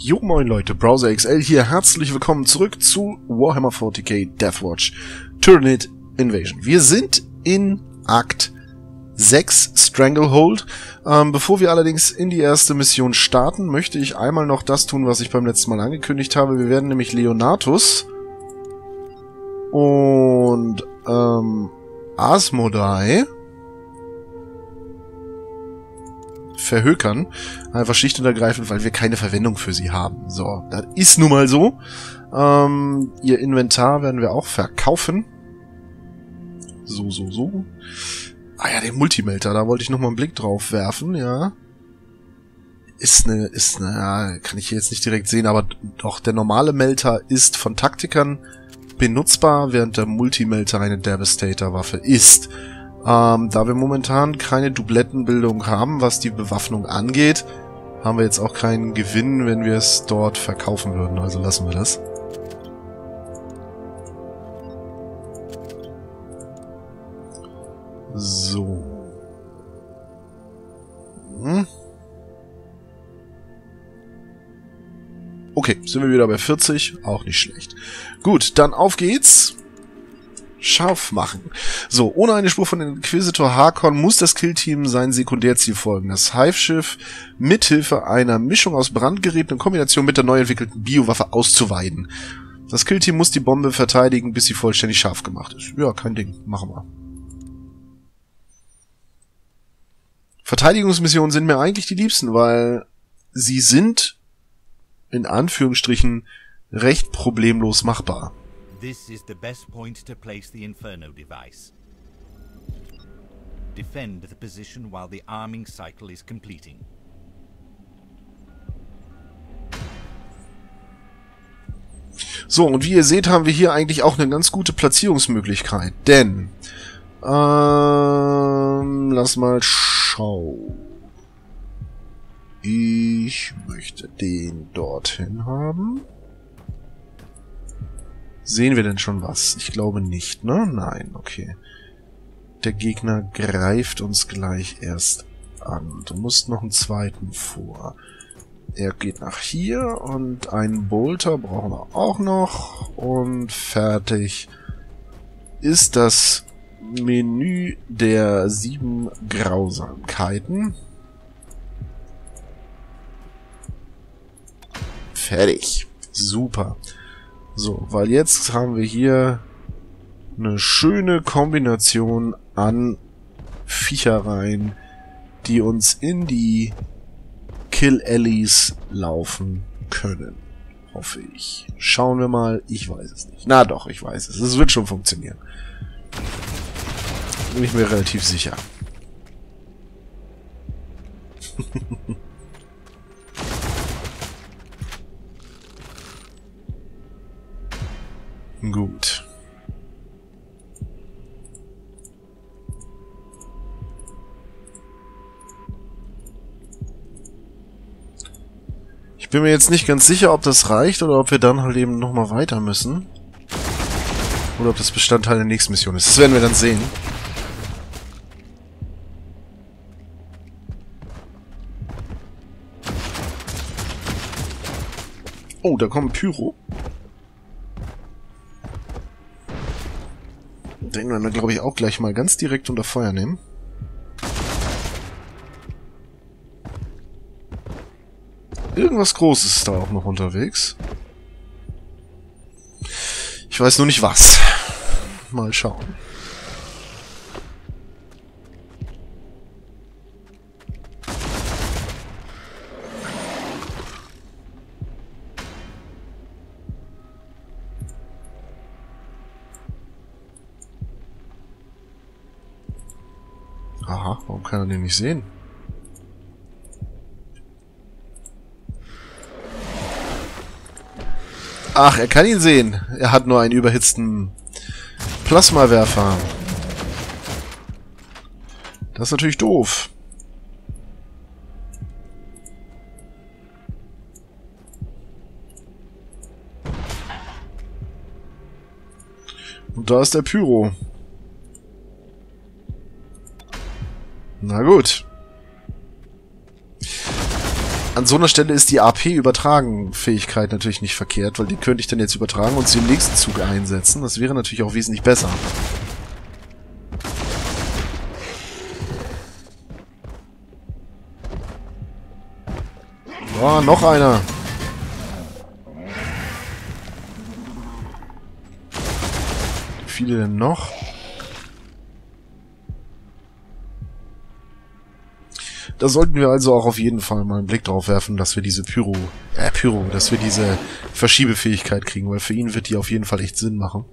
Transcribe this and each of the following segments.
Jo moin Leute, BrowserXL hier, herzlich willkommen zurück zu Warhammer 40k Deathwatch, Tyranid Invasion. Wir sind in Akt 6, Stranglehold. Bevor wir allerdings in die erste Mission starten, möchte ich einmal noch das tun, was ich beim letzten Mal angekündigt habe. Wir werden nämlich Leonatus und Asmodai verhökern, einfach schlicht und ergreifend, weil wir keine Verwendung für sie haben. So, das ist nun mal so. Ihr Inventar werden wir auch verkaufen. So. Ah ja, den Multimelter, da wollte ich nochmal einen Blick drauf werfen, ja. Ja, kann ich hier jetzt nicht direkt sehen, aber doch, der normale Melter ist von Taktikern benutzbar, während der Multimelter eine Devastator-Waffe ist. Da wir momentan keine Dublettenbildung haben, was die Bewaffnung angeht, haben wir jetzt auch keinen Gewinn, wenn wir es dort verkaufen würden. Also lassen wir das. So. Okay, sind wir wieder bei 40. Auch nicht schlecht. Gut, dann auf geht's. Scharf machen. So, ohne eine Spur von Inquisitor Harkon muss das Killteam sein Sekundärziel folgen. Das Hiveship mithilfe einer Mischung aus Brandgeräten in Kombination mit der neu entwickelten Biowaffe auszuweiden. Das Killteam muss die Bombe verteidigen, bis sie vollständig scharf gemacht ist. Ja, kein Ding. Machen wir. Verteidigungsmissionen sind mir eigentlich die liebsten, weil sie sind, in Anführungsstrichen, recht problemlos machbar. This is the best point to place the Inferno device. Defend the position while the arming cycle is completing. So, und wie ihr seht, haben wir hier eigentlich auch eine ganz gute Platzierungsmöglichkeit, denn lass mal schauen. Ich möchte den dorthin haben. Sehen wir denn schon was? Ich glaube nicht, ne? Nein, okay. Der Gegner greift uns gleich erst an. Du musst noch einen zweiten vor. Er geht nach hier und einen Bolter brauchen wir auch noch. Und fertig ist das Menü der 7 Grausamkeiten. Fertig. Super. So, weil jetzt haben wir hier eine schöne Kombination an Viechereien, die uns in die Kill-Allies laufen können. Hoffe ich. Schauen wir mal. Ich weiß es nicht. Na doch, ich weiß es. Es wird schon funktionieren. Bin ich mir relativ sicher. Gut. Ich bin mir jetzt nicht ganz sicher, ob das reicht oder ob wir dann halt eben nochmal weiter müssen. Oder ob das Bestandteil der nächsten Mission ist. Das werden wir dann sehen. Oh, da kommt Pyro. Den werden wir, glaube ich, auch gleich mal ganz direkt unter Feuer nehmen. Irgendwas Großes ist da auch noch unterwegs. Ich weiß nur nicht was. Mal schauen. Aha, warum kann er den nicht sehen? Ach, er kann ihn sehen. Er hat nur einen überhitzten Plasmawerfer. Das ist natürlich doof. Und da ist der Pyro. Na gut. an so einer Stelle ist die AP-Übertragen-Fähigkeit natürlich nicht verkehrt, weil die könnte ich dann jetzt übertragen und sie im nächsten Zug einsetzen. Das wäre natürlich auch wesentlich besser. Oh, noch einer. Wie viele denn noch? Da sollten wir also auch auf jeden Fall mal einen Blick drauf werfen, dass wir diese dass wir diese Verschiebefähigkeit kriegen, weil für ihn wird die auf jeden Fall echt Sinn machen.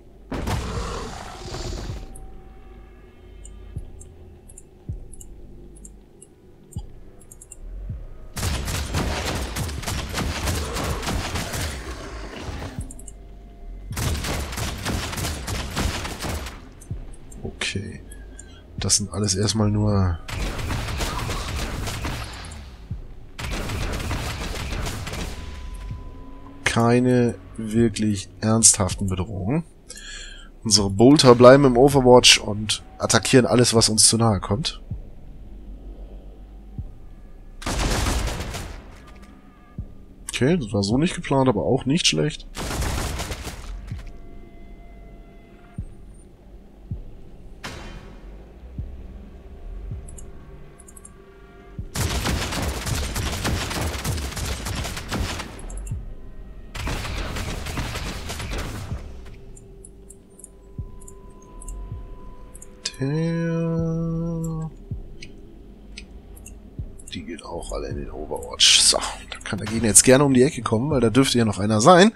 Okay. Das sind alles erstmal nur... keine wirklich ernsthaften Bedrohungen. Unsere Bolter bleiben im Overwatch und attackieren alles, was uns zu nahe kommt. Okay, das war so nicht geplant, aber auch nicht schlecht. Die geht auch alle in den Overwatch. So, da kann der Gegner jetzt gerne um die Ecke kommen, weil da dürfte ja noch einer sein,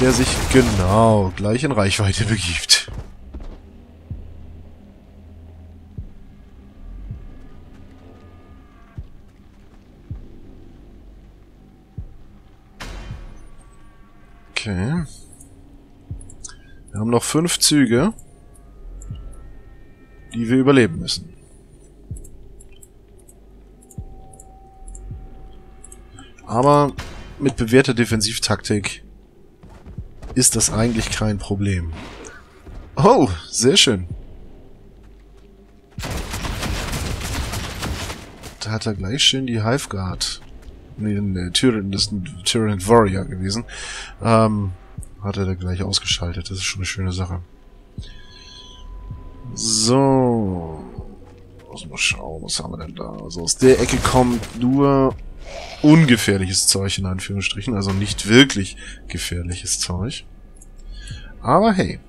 der sich genau gleich in Reichweite begibt. Okay. Wir haben noch 5 Züge, die wir überleben müssen. Aber mit bewährter Defensivtaktik ist das eigentlich kein Problem. Oh, sehr schön. Da hat er gleich schön die Hive Guard. Nee, der Tyranid ist ein Tyranid Warrior gewesen. Hat er da gleich ausgeschaltet. Das ist schon eine schöne Sache. So. Muss mal schauen, was haben wir denn da? Also aus der Ecke kommt nur ungefährliches Zeug, in Anführungsstrichen. Also nicht wirklich gefährliches Zeug. Aber hey.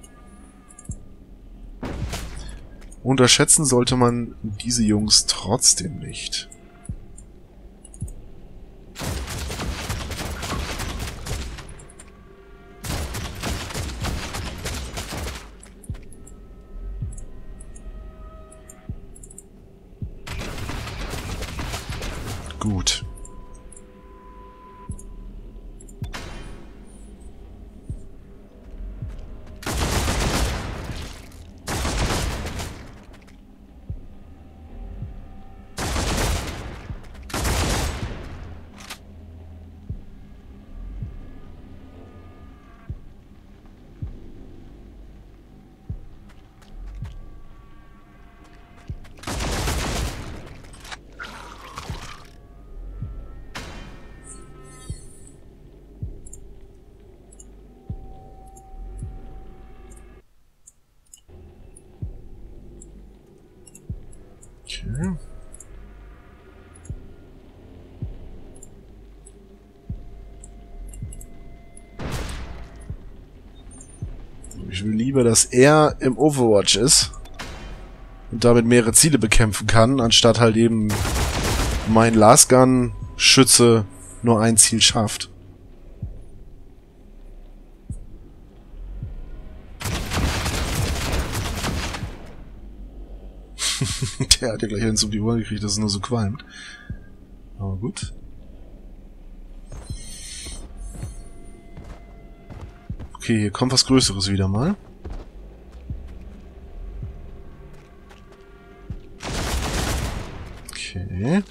Unterschätzen sollte man diese Jungs trotzdem nicht. Gut. Okay. Ich will lieber, dass er im Overwatch ist und damit mehrere Ziele bekämpfen kann, anstatt halt eben mein Last Gun Schütze nur ein Ziel schafft. Der hat ja gleich einen um die Ohren gekriegt, dass es nur so qualmt. Aber gut. Okay, hier kommt was Größeres wieder mal. Okay.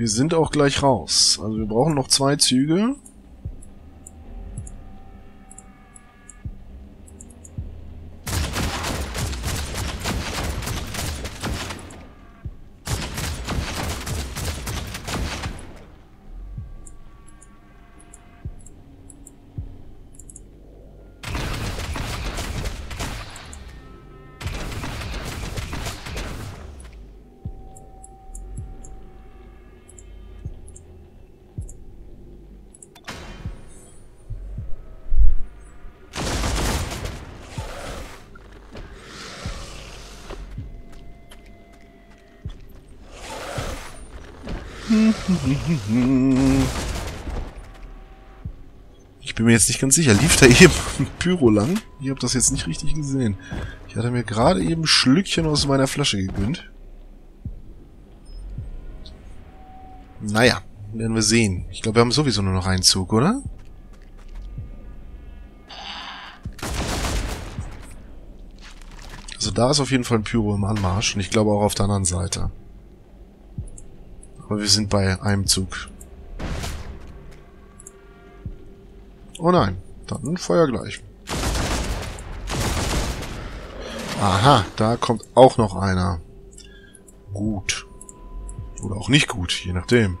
Wir sind auch gleich raus. Also wir brauchen noch 2 Züge. Ich bin mir jetzt nicht ganz sicher. Lief da eben Pyro lang? Ich habe das jetzt nicht richtig gesehen. Ich hatte mir gerade eben ein Schlückchen aus meiner Flasche gegönnt. Naja, werden wir sehen. Ich glaube, wir haben sowieso nur noch einen Zug, oder? Also da ist auf jeden Fall ein Pyro im Anmarsch. Und ich glaube auch auf der anderen Seite. Aber wir sind bei einem Zug. Oh nein, dann Feuer gleich. Aha, da kommt auch noch einer. Gut. Oder auch nicht gut, je nachdem.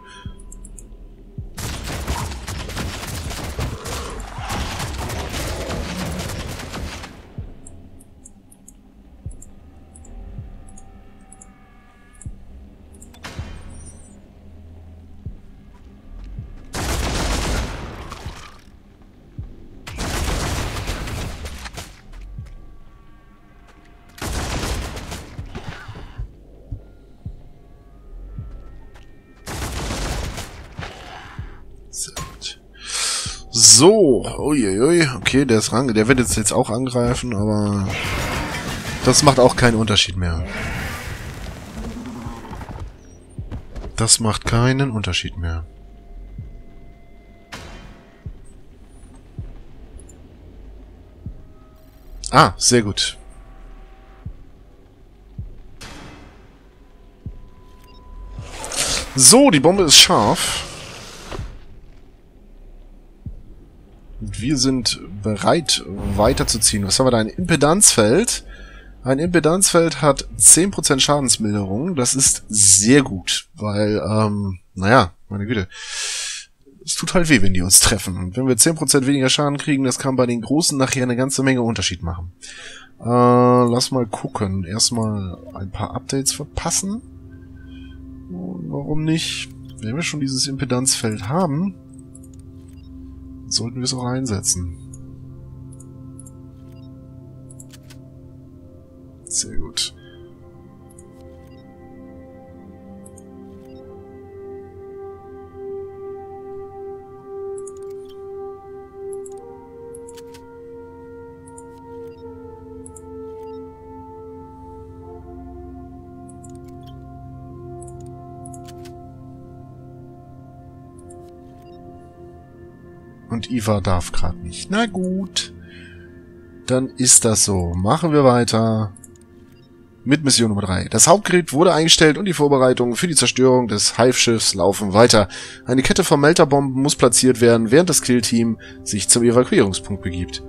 So, uiuiui, okay, der ist range. Der wird jetzt auch angreifen, aber das macht auch keinen Unterschied mehr. Das macht keinen Unterschied mehr. Ah, sehr gut. So, die Bombe ist scharf. Wir sind bereit, weiterzuziehen. Was haben wir da? Ein Impedanzfeld. Ein Impedanzfeld hat 10% Schadensminderung. Das ist sehr gut, weil, naja, meine Güte. Es tut halt weh, wenn die uns treffen. Und wenn wir 10% weniger Schaden kriegen, das kann bei den Großen nachher eine ganze Menge Unterschied machen. Lass mal gucken. Erstmal ein paar Updates verpassen. Und warum nicht? Wenn wir schon dieses Impedanzfeld haben, sollten wir es auch einsetzen. Sehr gut. Und Iva darf gerade nicht. Na gut. Dann ist das so. Machen wir weiter mit Mission Nummer 3. Das Hauptgerät wurde eingestellt und die Vorbereitungen für die Zerstörung des Hive-Schiffs laufen weiter. Eine Kette von Melterbomben muss platziert werden, während das Killteam sich zum Evakuierungspunkt begibt.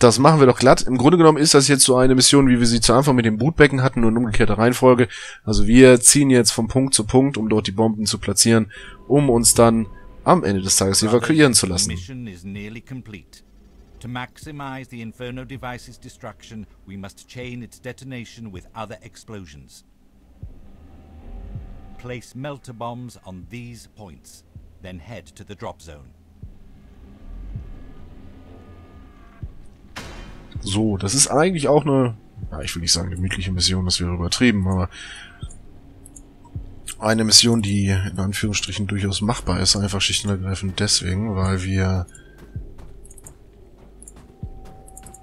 Das machen wir doch glatt. Im Grunde genommen ist das jetzt so eine Mission, wie wir sie zu Anfang mit dem Brutbecken hatten, nur in umgekehrter Reihenfolge. Also wir ziehen jetzt von Punkt zu Punkt, um dort die Bomben zu platzieren, um uns dann am Ende des Tages evakuieren zu lassen. So, das ist eigentlich auch eine, ja, ich will nicht sagen gemütliche Mission, das wäre übertrieben, aber eine Mission, die in Anführungsstrichen durchaus machbar ist, einfach schlicht und ergreifend deswegen, weil wir,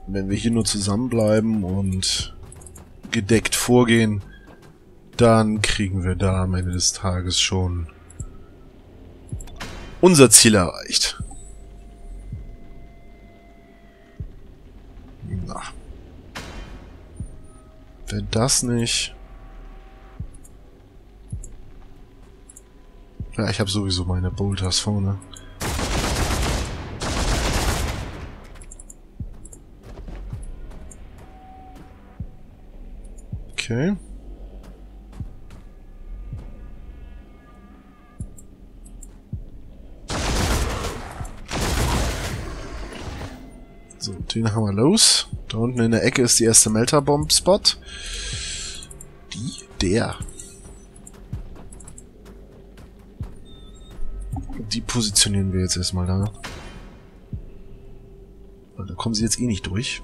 wenn wir hier nur zusammenbleiben und gedeckt vorgehen, dann kriegen wir da am Ende des Tages schon unser Ziel erreicht. Na. Wenn das nicht... Ja, ich habe sowieso meine Bolters vorne. Okay. So, den haben wir los. Da unten in der Ecke ist die erste Melterbomb-Spot. Die positionieren wir jetzt erstmal da. Weil da kommen sie jetzt eh nicht durch.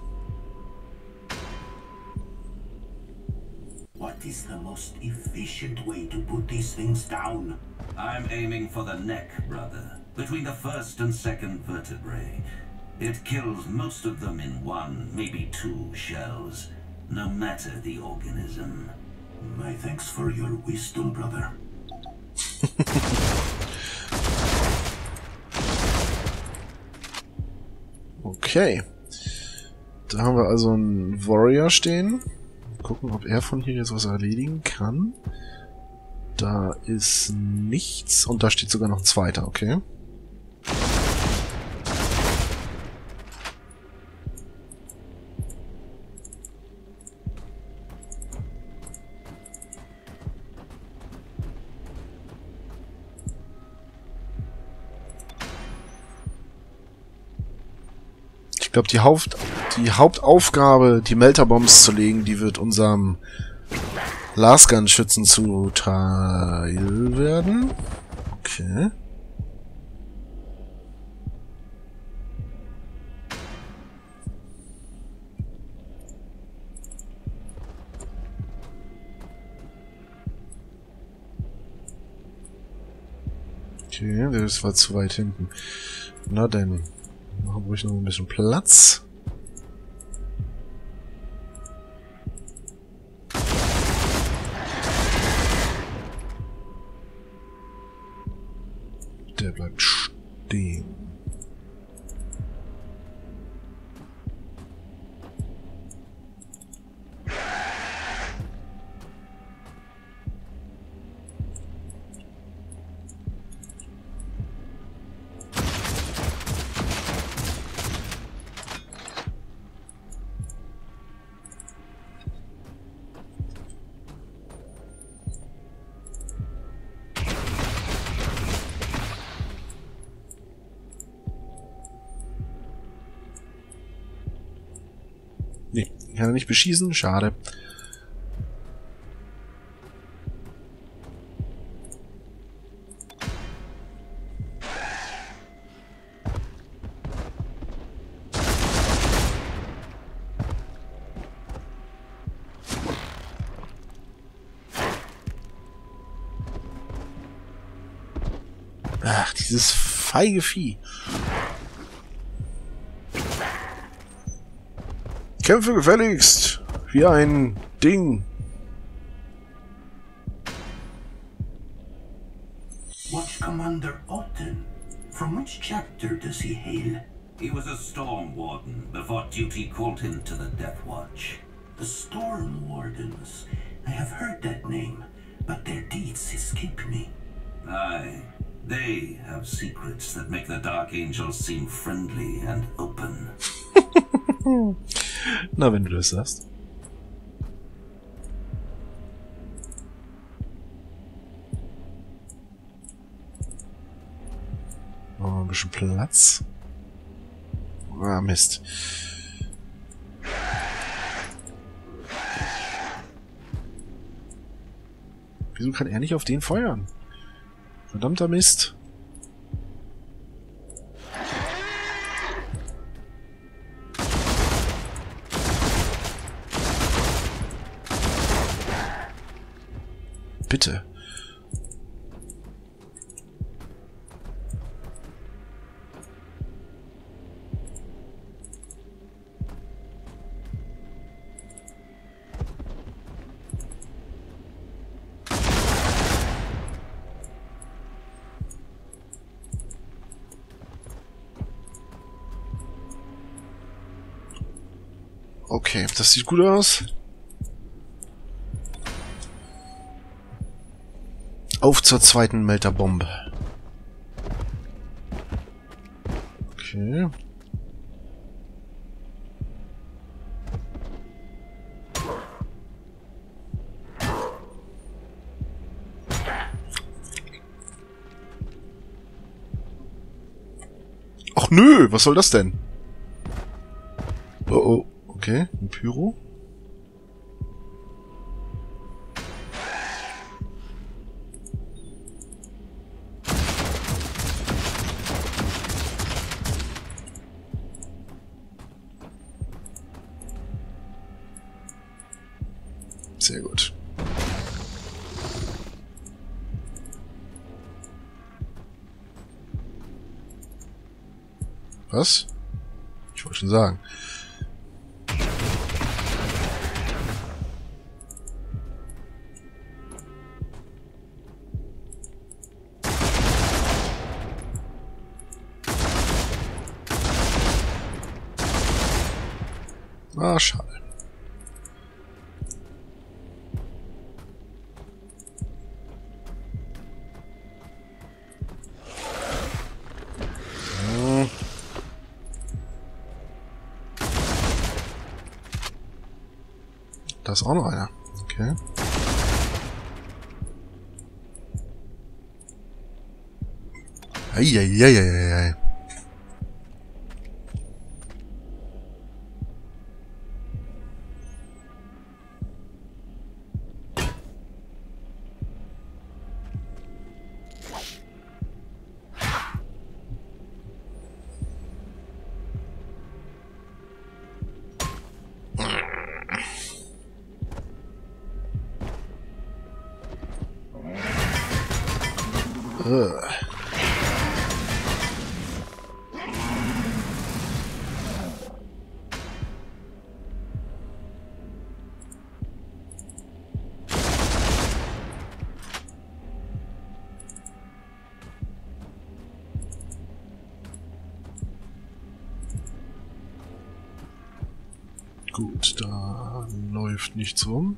What is the most efficient way to put these things down? I'm aiming for the neck, brother. Between the first and second vertebrae. It kills most of them in one, maybe two shells, no matter the organism. My thanks for your wisdom, brother. Okay. Da haben wir also einen Warrior stehen. Mal gucken, ob er von hier jetzt was erledigen kann. Da ist nichts. Und da steht sogar noch ein zweiter, okay. Ich glaube, die Hauptaufgabe, die Melterbombs zu legen, die wird unserem Lasgun-Schützen zuteil werden. Okay. Okay, das war zu weit hinten. Na denn. Machen wir ruhig noch ein bisschen Platz. Der bleibt stehen. Kann er nicht beschießen? Schade. Ach, dieses feige Vieh. Kämpfe gefälligst, wie ein Ding. Watch Commander Otten. From which chapter does he hail? He was a Storm Warden before duty called him to the Deathwatch. The Storm Wardens. I have heard that name, but their deeds escape me. Aye, they have secrets that make the Dark Angels seem friendly and open. Na, wenn du das sagst. Machen wir ein bisschen Platz. Ah, Mist. Wieso kann er nicht auf den feuern? Verdammter Mist. Bitte. Okay, das sieht gut aus. Auf zur zweiten Melterbombe. Okay. Ach nö, was soll das denn? Oh oh, okay, ein Pyro. Sehr gut. Was? Ich wollte schon sagen. Ah, schade. Da ist auch noch einer. Okay. Eieieiei. Gut, da läuft nichts rum.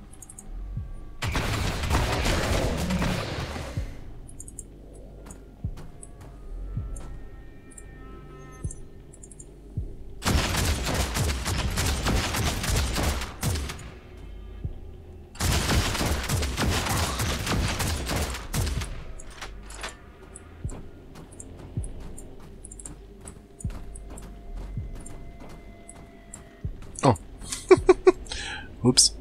Ups.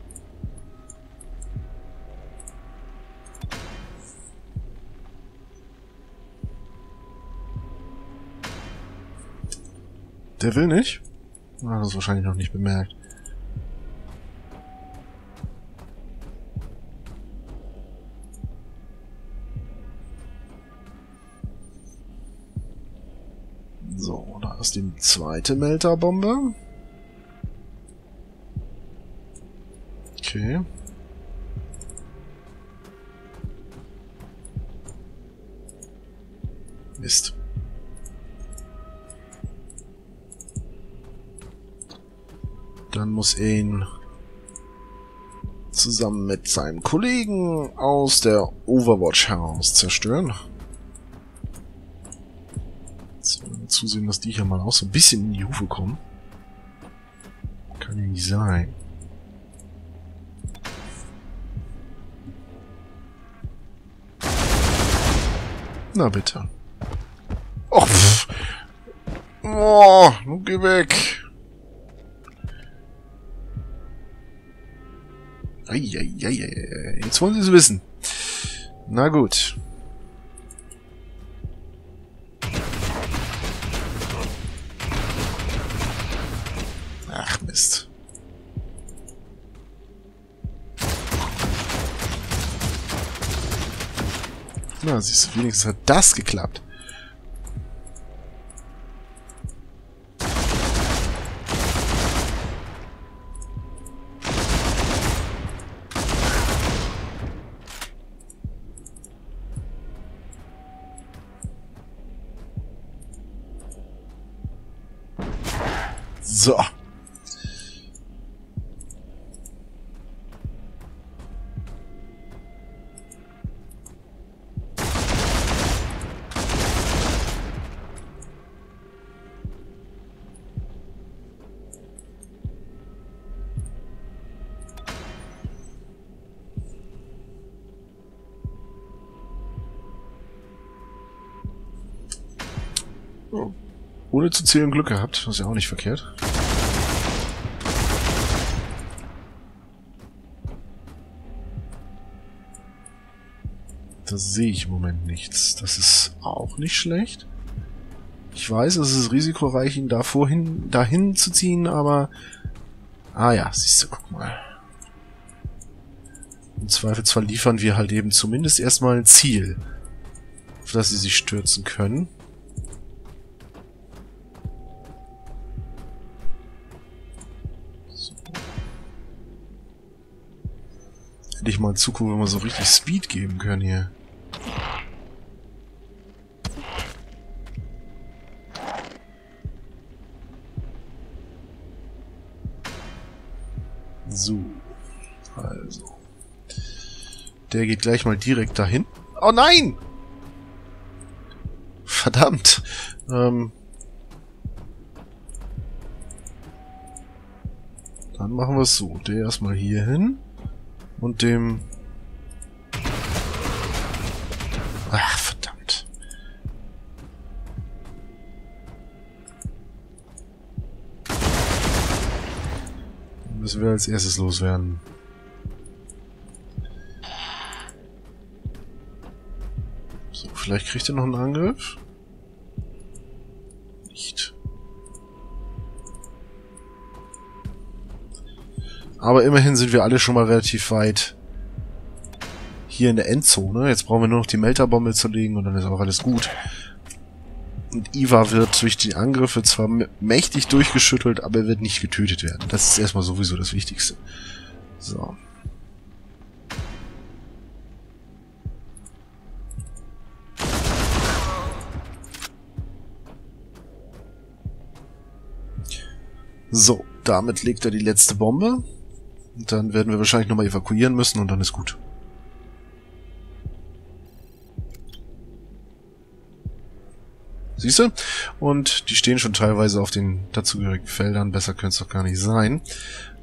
Der will nicht? Hat das wahrscheinlich noch nicht bemerkt. So, da ist die zweite Melterbombe. Okay. Mist. Dann muss ihn zusammen mit seinem Kollegen aus der Overwatch heraus zerstören. Jetzt müssen wir zusehen, dass die hier mal auch so ein bisschen in die Hufe kommen. Kann ja nicht sein. Na bitte. Oh, pff. Oh, nun geh weg. Eieieiei. Jetzt wollen sie es wissen. Na gut. Ach Mist. Na, siehst du, wenigstens hat das geklappt. So. Ohne zu zählen Glück gehabt, das ist ja auch nicht verkehrt. Da sehe ich im Moment nichts. Das ist auch nicht schlecht. Ich weiß, es ist risikoreich, ihn da dahin zu ziehen, aber... Ah ja, siehst du, guck mal. Im Zweifelsfall liefern wir halt eben zumindest erstmal ein Ziel, auf das sie sich stürzen können. So. Hätte ich mal in Zukunft immer so richtig Speed geben können hier. So, also... Der geht gleich mal direkt dahin. Oh nein! Verdammt! Dann machen wir es so. Der erstmal hier hin. Und dem... Ach, verdammt. Dann müssen wir als erstes loswerden. Vielleicht kriegt er noch einen Angriff? Nicht. Aber immerhin sind wir alle schon mal relativ weit hier in der Endzone. Jetzt brauchen wir nur noch die Melterbombe zu legen und dann ist auch alles gut. Und Iva wird durch die Angriffe zwar mächtig durchgeschüttelt, aber er wird nicht getötet werden. Das ist erstmal sowieso das Wichtigste. So. So, damit legt er die letzte Bombe. Und dann werden wir wahrscheinlich nochmal evakuieren müssen und dann ist gut. Siehst du? Und die stehen schon teilweise auf den dazugehörigen Feldern. Besser könnte es doch gar nicht sein.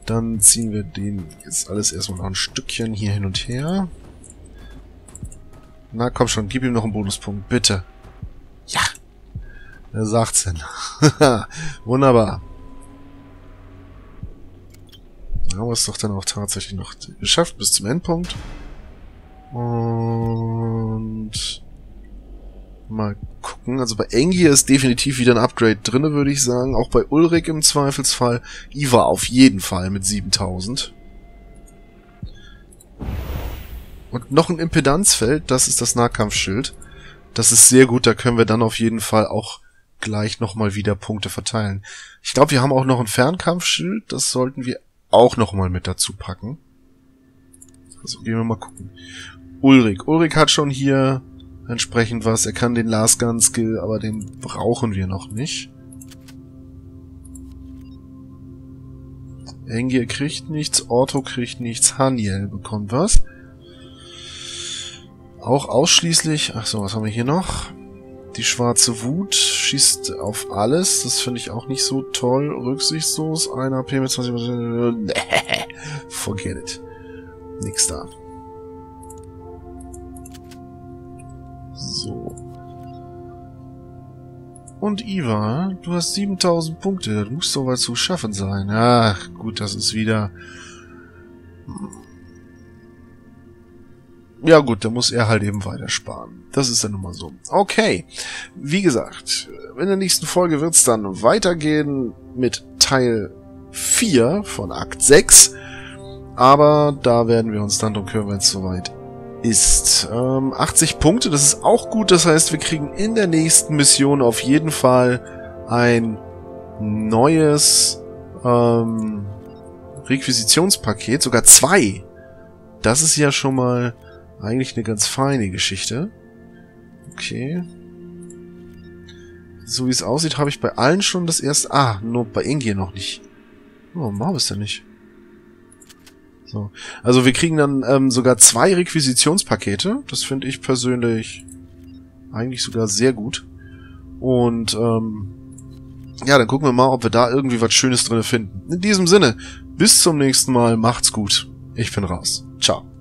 Dann ziehen wir den jetzt alles erstmal noch ein Stückchen hier hin und her. Na komm schon, gib ihm noch einen Bonuspunkt, bitte. Ja! Er sagt's denn. Wunderbar. Haben wir es doch dann auch tatsächlich noch geschafft bis zum Endpunkt. Und mal gucken. Also bei Engi ist definitiv wieder ein Upgrade drin, würde ich sagen. Auch bei Ulrich im Zweifelsfall. Iva auf jeden Fall mit 7000. Und noch ein Impedanzfeld. Das ist das Nahkampfschild. Das ist sehr gut. Da können wir dann auf jeden Fall auch gleich nochmal wieder Punkte verteilen. Ich glaube, wir haben auch noch ein Fernkampfschild. Das sollten wir auch nochmal mit dazu packen. Also gehen wir mal gucken. Ulrich. Ulrich hat schon hier entsprechend was. Er kann den Last Gun Skill, aber den brauchen wir noch nicht. Engir kriegt nichts. Orto kriegt nichts. Haniel bekommt was. Auch ausschließlich. Ach so, was haben wir hier noch? Die schwarze Wut schießt auf alles. Das finde ich auch nicht so toll. Rücksichtslos. 1 AP mit 20%. Nee. Forget it. Nix da. So. Und Iva, du hast 7000 Punkte. Du musst soweit zu schaffen sein. Ach, gut, das ist wieder... Ja gut, da muss er halt eben weiter sparen. Das ist dann nun mal so. Okay, wie gesagt, in der nächsten Folge wird es dann weitergehen mit Teil 4 von Akt 6. Aber da werden wir uns dann drum kümmern, wenn es soweit ist. 80 Punkte, das ist auch gut. Das heißt, wir kriegen in der nächsten Mission auf jeden Fall ein neues Requisitionspaket. Sogar 2. Das ist ja schon mal... Eigentlich eine ganz feine Geschichte. Okay. So wie es aussieht, habe ich bei allen schon das erste... Ah, nur bei Inge noch nicht. Warum machen wir es denn nicht? So. Also wir kriegen dann sogar 2 Requisitionspakete. Das finde ich persönlich eigentlich sogar sehr gut. Und ja, dann gucken wir mal, ob wir da irgendwie was Schönes drin finden. In diesem Sinne, bis zum nächsten Mal. Macht's gut. Ich bin raus. Ciao.